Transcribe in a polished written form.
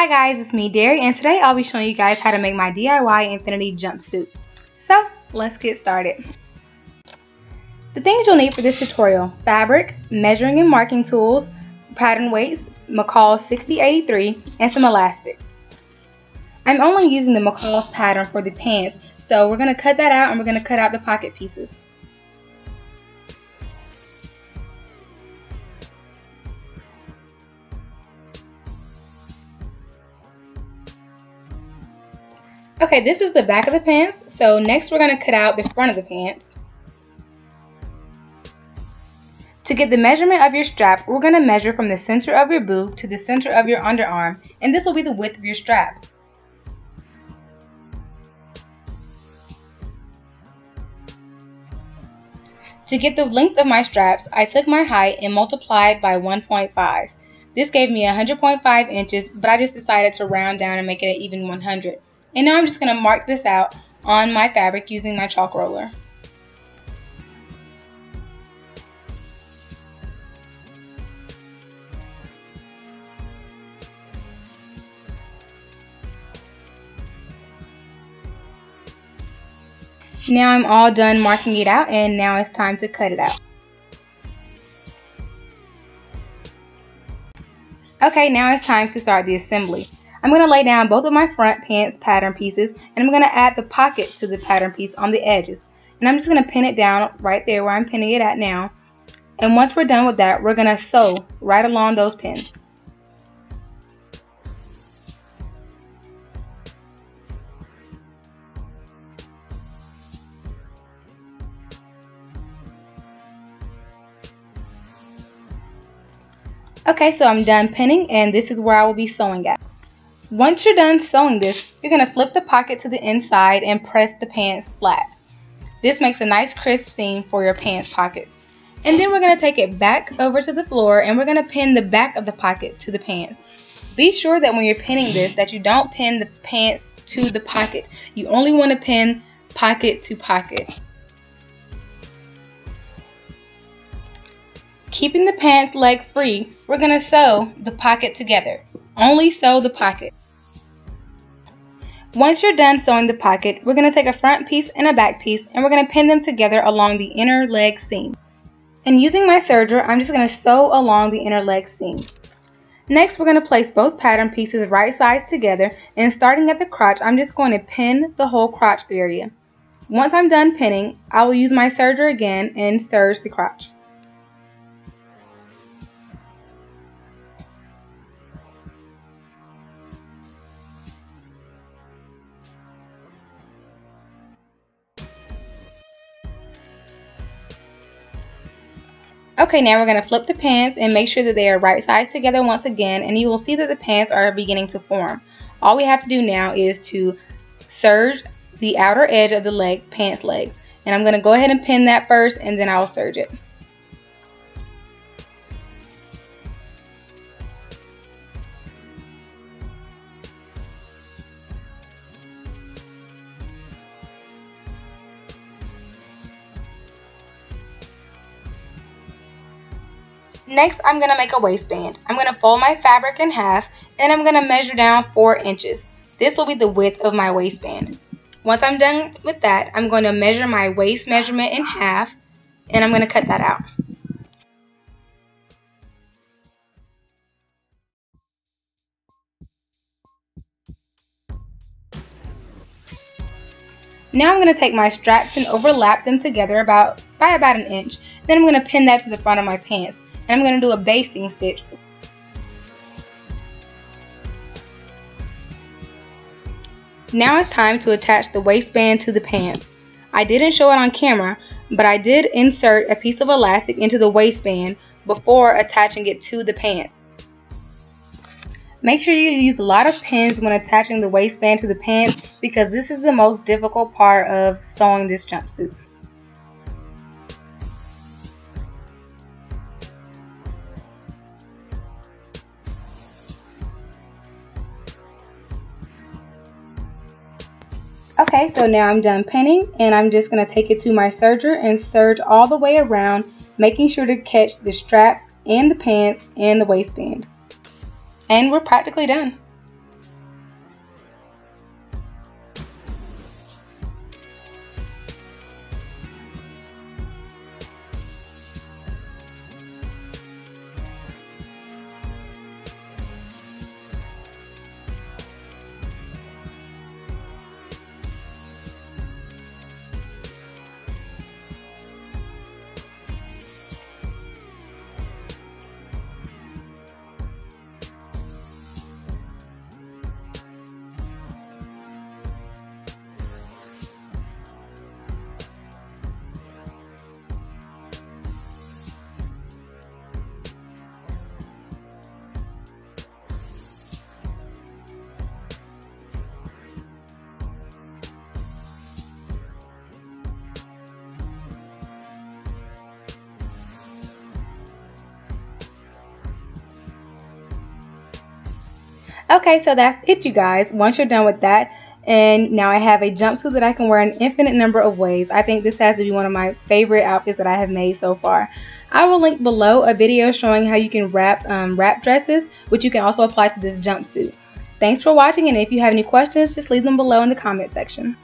Hi guys, it's me Derry, and today I'll be showing you guys how to make my DIY Infinity Jumpsuit. So let's get started. The things you'll need for this tutorial: fabric, measuring and marking tools, pattern weights, McCall's 6083, and some elastic. I'm only using the McCall's pattern for the pants, so we're going to cut that out and we're going to cut out the pocket pieces. Okay, this is the back of the pants, so next we're going to cut out the front of the pants. To get the measurement of your strap, we're going to measure from the center of your boob to the center of your underarm, and this will be the width of your strap. To get the length of my straps, I took my height and multiplied by 1.5. This gave me 100.5 inches, but I just decided to round down and make it an even 100. And now I'm just going to mark this out on my fabric using my chalk roller. Now I'm all done marking it out, and now it's time to cut it out. Okay, now it's time to start the assembly. I'm going to lay down both of my front pants pattern pieces, and I'm going to add the pocket to the pattern piece on the edges. And I'm just going to pin it down right there where I'm pinning it at now. And once we're done with that, we're going to sew right along those pins. Okay, so I'm done pinning, and this is where I will be sewing at. Once you're done sewing this, you're going to flip the pocket to the inside and press the pants flat. This makes a nice crisp seam for your pants pockets. And then we're going to take it back over to the floor, and we're going to pin the back of the pocket to the pants. Be sure that when you're pinning this that you don't pin the pants to the pocket. You only want to pin pocket to pocket. Keeping the pants leg free, we're going to sew the pocket together. Only sew the pocket. Once you're done sewing the pocket, we're going to take a front piece and a back piece, and we're going to pin them together along the inner leg seam. And using my serger, I'm just going to sew along the inner leg seam. Next, we're going to place both pattern pieces right sides together, and starting at the crotch, I'm just going to pin the whole crotch area. Once I'm done pinning, I will use my serger again and serge the crotch. Okay, now we're going to flip the pants and make sure that they are right sides together once again, and you will see that the pants are beginning to form. All we have to do now is to serge the outer edge of the leg, pants leg. And I'm going to go ahead and pin that first, and then I'll serge it. Next, I'm going to make a waistband. I'm going to fold my fabric in half, and I'm going to measure down 4 inches. This will be the width of my waistband. Once I'm done with that, I'm going to measure my waist measurement in half, and I'm going to cut that out. Now I'm going to take my straps and overlap them together by about an inch. Then I'm going to pin that to the front of my pants. And I'm going to do a basting stitch. Now it's time to attach the waistband to the pants. I didn't show it on camera, but I did insert a piece of elastic into the waistband before attaching it to the pants. Make sure you use a lot of pins when attaching the waistband to the pants, because this is the most difficult part of sewing this jumpsuit. Okay, so now I'm done pinning, and I'm just going to take it to my serger and serge all the way around, making sure to catch the straps and the pants and the waistband. And we're practically done. Okay, so that's it, you guys. Once you're done with that, and now I have a jumpsuit that I can wear an infinite number of ways. I think this has to be one of my favorite outfits that I have made so far. I will link below a video showing how you can wrap dresses, which you can also apply to this jumpsuit. Thanks for watching, and if you have any questions, just leave them below in the comment section.